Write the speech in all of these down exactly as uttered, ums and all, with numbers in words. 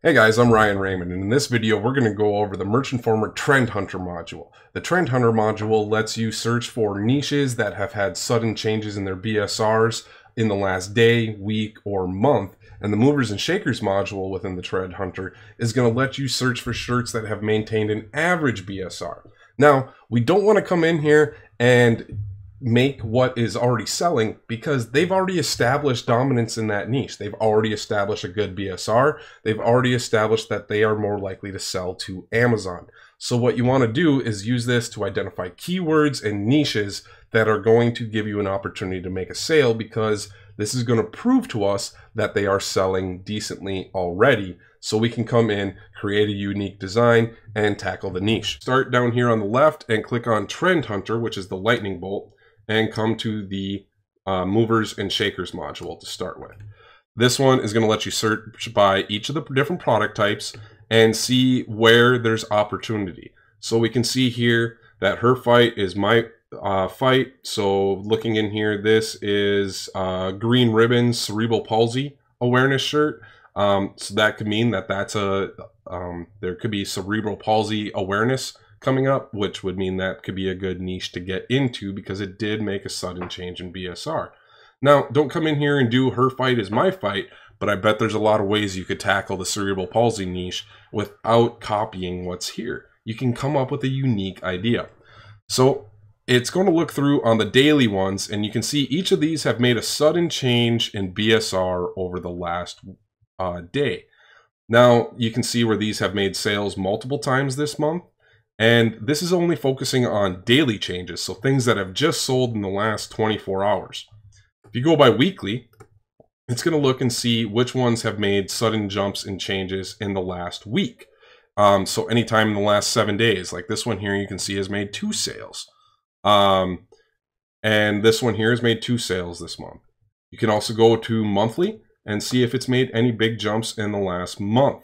Hey guys, I'm Ryan Raymond, and in this video we're going to go over the Merch Informer Trend Hunter module. The Trend Hunter module lets you search for niches that have had sudden changes in their B S Rs in the last day, week, or month, and the Movers and Shakers module within the Trend Hunter is going to let you search for shirts that have maintained an average B S R. Now, we don't want to come in here and make what is already selling, because they've already established dominance in that niche. They've already established a good B S R. They've already established that they are more likely to sell to Amazon. So what you want to do is use this to identify keywords and niches that are going to give you an opportunity to make a sale, because this is going to prove to us that they are selling decently already. So we can come in, create a unique design, and tackle the niche. Start down here on the left and click on Trend Hunter, which is the lightning bolt, and come to the uh, Movers and Shakers module to start with. This one is going to let you search by each of the different product types and see where there's opportunity. So we can see here that her fight is my uh, fight. So looking in here, this is uh, Green Ribbon Cerebral Palsy Awareness shirt. Um, so that could mean that that's a, um, there could be cerebral palsy awareness coming up, which would mean that could be a good niche to get into because it did make a sudden change in B S R. Now, don't come in here and do her fight is my fight, but I bet there's a lot of ways you could tackle the cerebral palsy niche without copying what's here. You can come up with a unique idea. So it's going to look through on the daily ones, and you can see each of these have made a sudden change in B S R over the last uh, day. Now, you can see where these have made sales multiple times this month. And this is only focusing on daily changes, so things that have just sold in the last twenty-four hours. If you go by weekly, it's going to look and see which ones have made sudden jumps and changes in the last week. Um, so anytime in the last seven days, like this one here, you can see has made two sales. Um, and this one here has made two sales this month. You can also go to monthly and see if it's made any big jumps in the last month.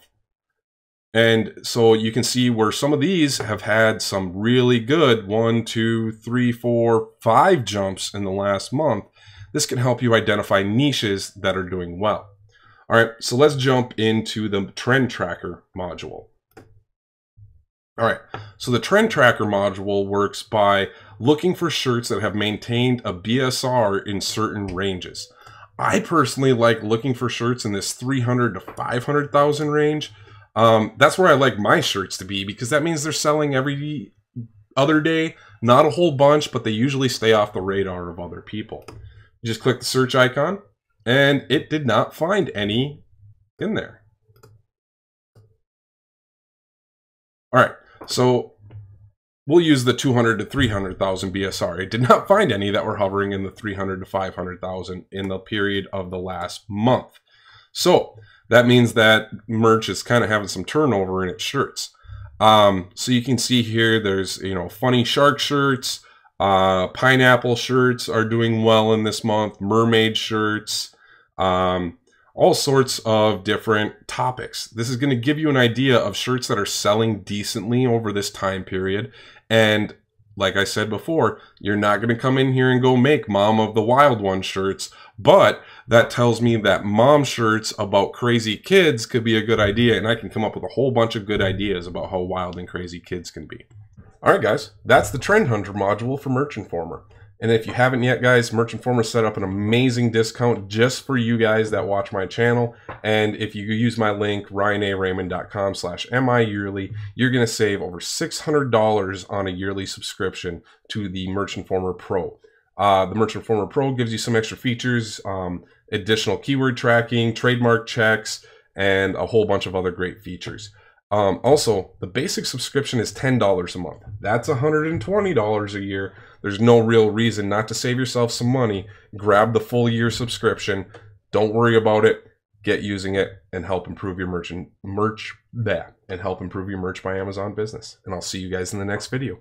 And so you can see where some of these have had some really good one, two, three, four, five jumps in the last month. This can help you identify niches that are doing well. All right, so let's jump into the Trend Tracker module. All right, so the Trend Tracker module works by looking for shirts that have maintained a B S R in certain ranges. I personally like looking for shirts in this three hundred to five hundred thousand range. Um, that's where I like my shirts to be, because that means they're selling every other day, not a whole bunch, but they usually stay off the radar of other people. You just click the search icon, and it did not find any in there. All right, so we'll use the two hundred to three hundred thousand B S R. It did not find any that were hovering in the three hundred to five hundred thousand in the period of the last month. So that means that merch is kind of having some turnover in its shirts. Um, so you can see here, there's, you know, funny shark shirts, uh, pineapple shirts are doing well in this month, mermaid shirts, um, all sorts of different topics. This is going to give you an idea of shirts that are selling decently over this time period. And like I said before, you're not going to come in here and go make Mom of the Wild One shirts, but that tells me that mom shirts about crazy kids could be a good idea, and I can come up with a whole bunch of good ideas about how wild and crazy kids can be. All right, guys, that's the Trend Hunter module for Merch Informer. And if you haven't yet, guys, Merch Informer set up an amazing discount just for you guys that watch my channel. And if you use my link, ryan a raymond dot com slash M I yearly, you're going to save over six hundred dollars on a yearly subscription to the Merch Informer Pro. Uh, the Merch Informer Pro gives you some extra features, um, additional keyword tracking, trademark checks, and a whole bunch of other great features. Um, also, the basic subscription is ten dollars a month. That's one hundred twenty dollars a year. There's no real reason not to save yourself some money. Grab the full year subscription. Don't worry about it. Get using it and help improve your merch and merch that and help improve your Merch by Amazon business. And I'll see you guys in the next video.